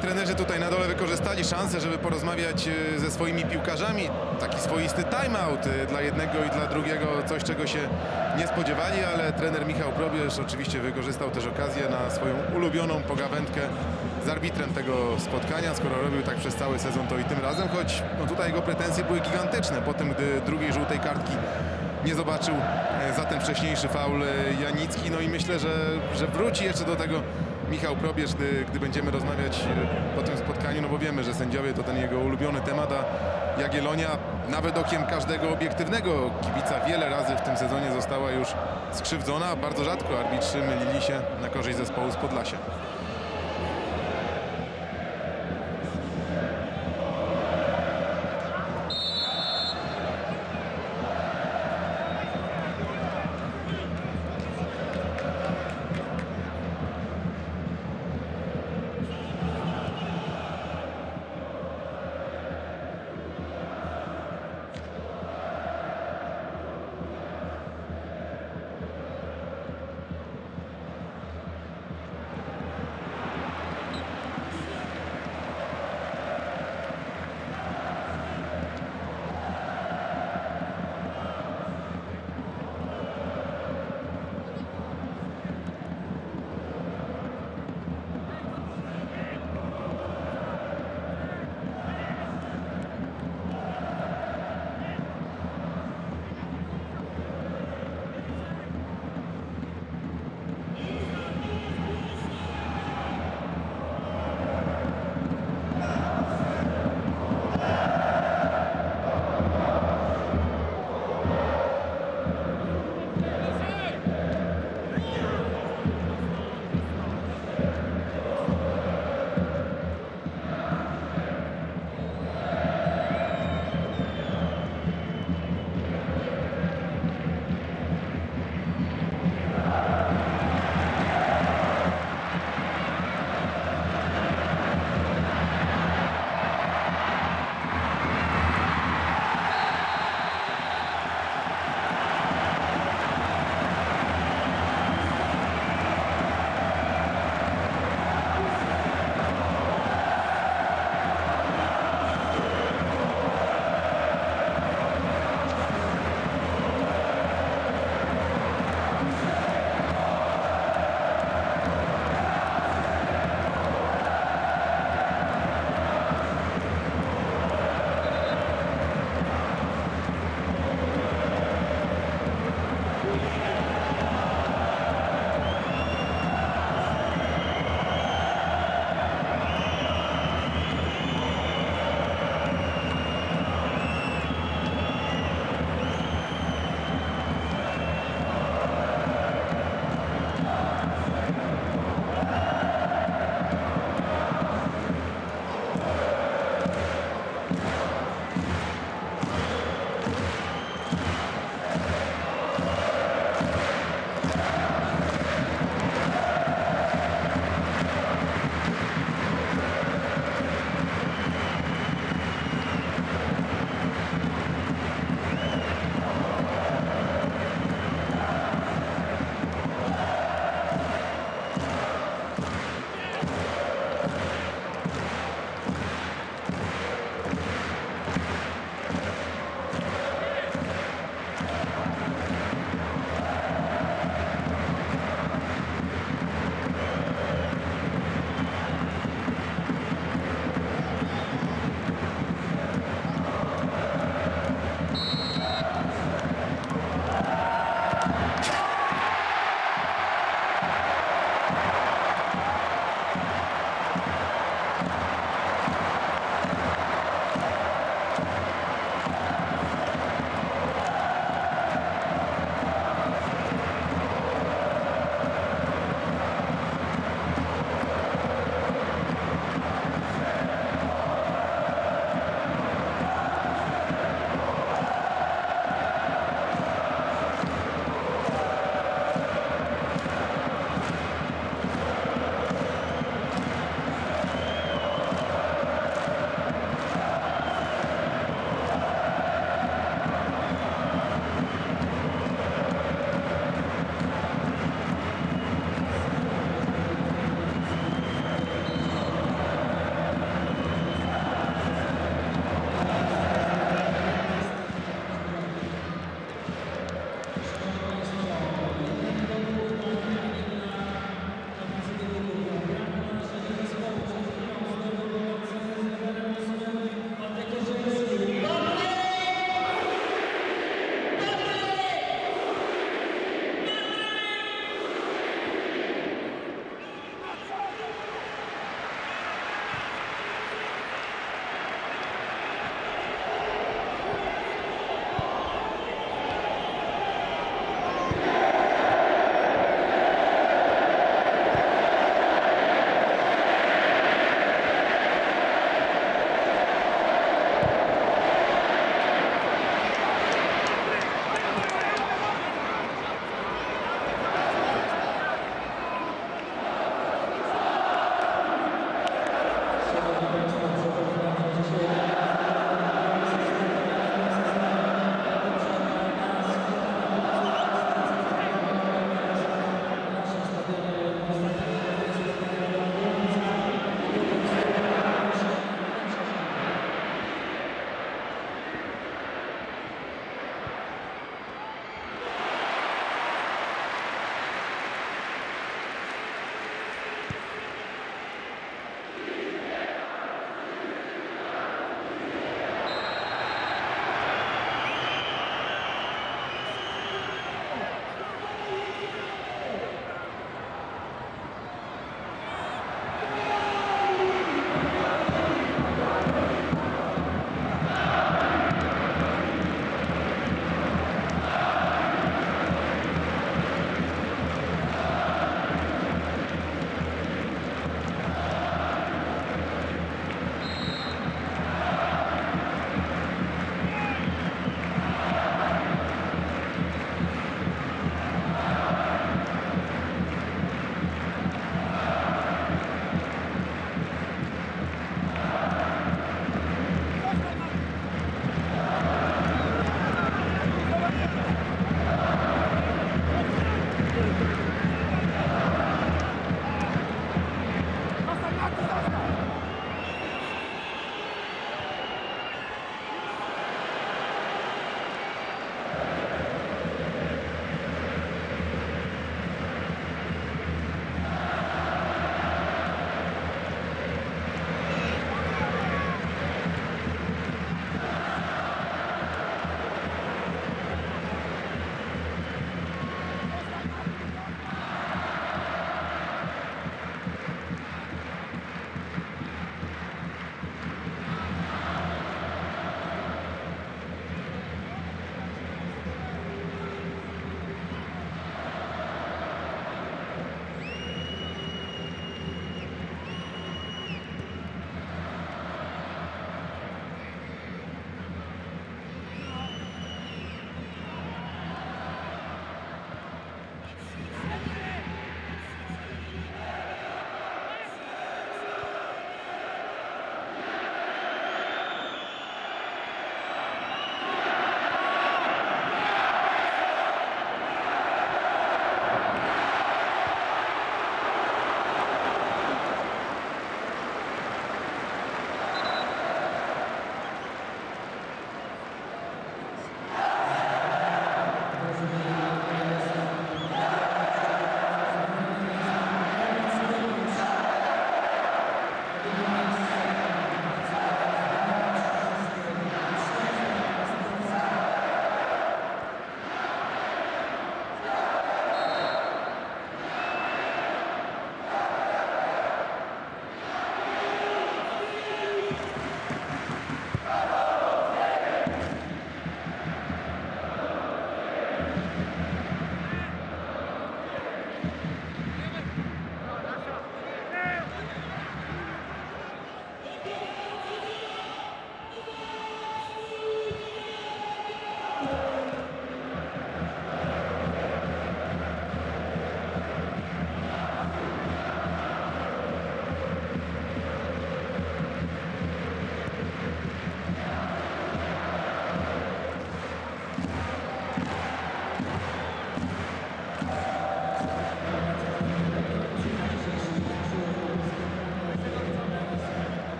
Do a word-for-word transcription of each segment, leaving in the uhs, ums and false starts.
Trenerzy tutaj na dole wykorzystali szansę, żeby porozmawiać ze swoimi piłkarzami. Taki swoisty timeout dla jednego i dla drugiego, coś czego się nie spodziewali, ale trener Michał Probierz oczywiście wykorzystał też okazję na swoją ulubioną pogawędkę z arbitrem tego spotkania. Skoro robił tak przez cały sezon, to i tym razem, choć no tutaj jego pretensje były gigantyczne. Po tym, gdy drugiej żółtej kartki nie zobaczył za ten wcześniejszy faul Janicki. No i myślę, że, że wróci jeszcze do tego Michał Probierz, gdy, gdy będziemy rozmawiać po tym spotkaniu, no bo wiemy, że sędziowie to ten jego ulubiony temat, a Jagiellonia nawet okiem każdego obiektywnego kibica wiele razy w tym sezonie została już skrzywdzona. Bardzo rzadko arbitrzy mylili się na korzyść zespołu z Podlasia.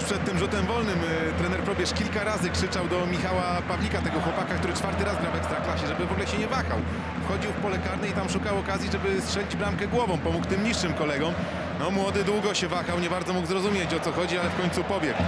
tuż przed tym rzutem wolnym trener Probierz kilka razy krzyczał do Michała Pawlika, tego chłopaka, który czwarty raz gra w Ekstraklasie, żeby w ogóle się nie wahał. Wchodził w pole karne i tam szukał okazji, żeby strzelić bramkę głową, pomógł tym niższym kolegom. No młody długo się wahał, nie bardzo mógł zrozumieć, o co chodzi, ale w końcu pobiegł.